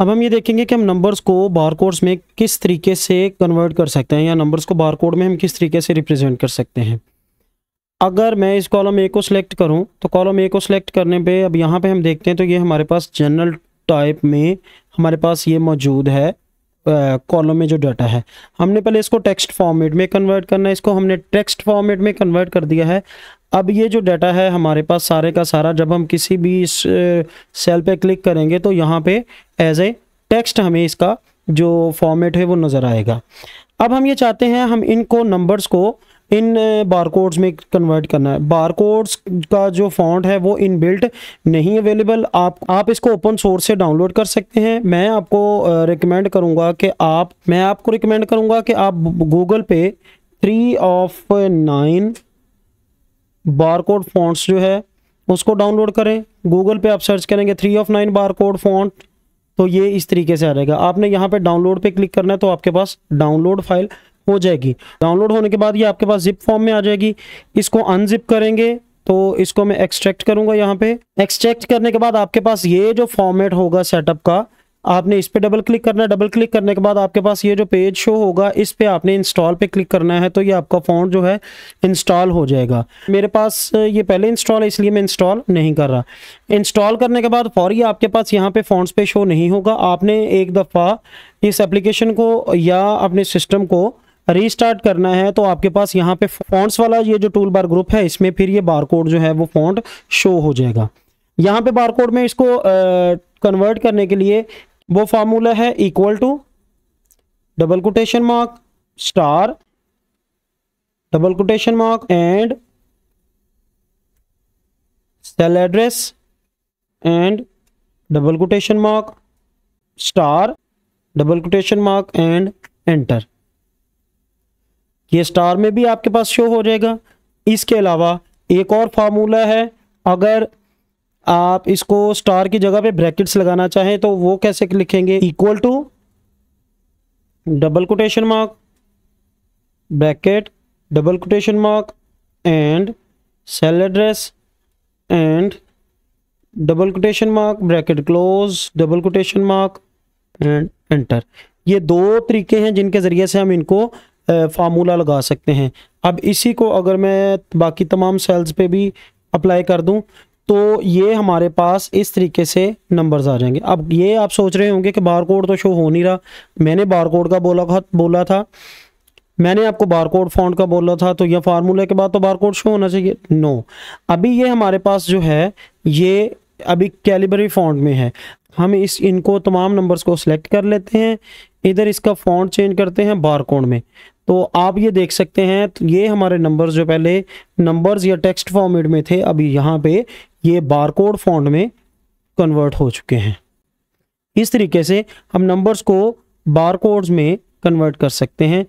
अब हम ये देखेंगे कि हम नंबर्स को बारकोड्स में किस तरीके से कन्वर्ट कर सकते हैं या नंबर्स को बारकोड में हम किस तरीके से रिप्रेजेंट कर सकते हैं। अगर मैं इस कॉलम ए को सिलेक्ट करूं तो कॉलम ए को सिलेक्ट करने पे अब यहाँ पे हम देखते हैं तो ये हमारे पास जनरल टाइप में हमारे पास ये मौजूद है कॉलम में जो डाटा है। हमने पहले इसको टेक्स्ट फॉर्मेट में कन्वर्ट करना है, इसको हमने टेक्स्ट फॉर्मेट में कन्वर्ट कर दिया है। अब ये जो डाटा है हमारे पास सारे का सारा जब हम किसी भी इस सेल पे क्लिक करेंगे तो यहाँ पे एज ए टेक्स्ट हमें इसका जो फॉर्मेट है वो नज़र आएगा। अब हम ये चाहते हैं हम इनको नंबर्स को इन बारकोड्स में कन्वर्ट करना है। बारकोड्स का जो फॉन्ट है वो इनबिल्ट नहीं अवेलेबल, आप इसको ओपन सोर्स से डाउनलोड कर सकते हैं। मैं आपको रिकमेंड करूंगा कि आप गूगल पे 3 of 9 बारकोड फॉन्ट्स जो है उसको डाउनलोड करें। गूगल पे आप सर्च करेंगे 3 of 9 बारकोड फॉन्ट तो ये इस तरीके से आ जाएगा। आपने यहाँ पे डाउनलोड पे क्लिक करना है तो आपके पास डाउनलोड फाइल हो जाएगी। डाउनलोड होने के बाद ये आपके पास जिप फॉर्म में आ जाएगी। इसको अनजिप करेंगे तो इसको मैं एक्सट्रैक्ट करूंगा। यहाँ पे एक्सट्रैक्ट करने के बाद आपके पास ये जो फॉर्मेट होगा सेटअप का, आपने इस पे डबल क्लिक करना है। डबल क्लिक करने के बाद आपके पास ये जो पेज शो होगा इस पे आपने इंस्टॉल पे क्लिक करना है तो ये आपका फॉन्ट जो है इंस्टॉल हो जाएगा। मेरे पास ये पहले इंस्टॉल है इसलिए मैं इंस्टॉल नहीं कर रहा। इंस्टॉल करने के बाद फौरी आपके पास यहाँ पे फॉन्ट्स पे शो नहीं होगा। आपने एक दफ़ा इस एप्लीकेशन को या अपने सिस्टम को रीस्टार्ट करना है तो आपके पास यहाँ पे फॉन्ट्स वाला ये जो टूल बार ग्रुप है इसमें फिर ये बारकोड जो है वो फॉन्ट शो हो जाएगा। यहाँ पे बारकोड में इसको कन्वर्ट करने के लिए वो फार्मूला है = ($) (** and cell address and $) (** (*) and enter. ये स्टार में भी आपके पास शो हो जाएगा। इसके अलावा एक और फार्मूला है, अगर आप इसको स्टार की जगह पे ब्रैकेट्स लगाना चाहें तो वो कैसे लिखेंगे, = ($) (*) and cell address and (*) (*) and enter. ये दो तरीके हैं जिनके ज़रिए से हम इनको फार्मूला लगा सकते हैं। अब इसी को अगर मैं बाकी तमाम सेल्स पे भी अप्लाई कर दूं तो ये हमारे पास इस तरीके से नंबर्स आ जाएंगे। अब ये आप सोच रहे होंगे कि बारकोड तो शो हो नहीं रहा, मैंने बारकोड का बोला था, मैंने आपको बारकोड फॉन्ट का बोला था तो यह फार्मूला के बाद तो बारकोड शो होना चाहिए। नो, अभी ये हमारे पास जो है ये अभी कैलिबरी फॉन्ट में है। हम इनको तमाम नंबर्स को सिलेक्ट कर लेते हैं, इधर इसका फॉन्ट चेंज करते हैं बारकोड में तो आप ये देख सकते हैं तो ये हमारे नंबर्स जो पहले नंबर्स या टेक्स्ट फॉर्मेट में थे अभी यहाँ पे ये बारकोड फॉन्ट में कन्वर्ट हो चुके हैं। इस तरीके से हम नंबर्स को बारकोड्स में कन्वर्ट कर सकते हैं।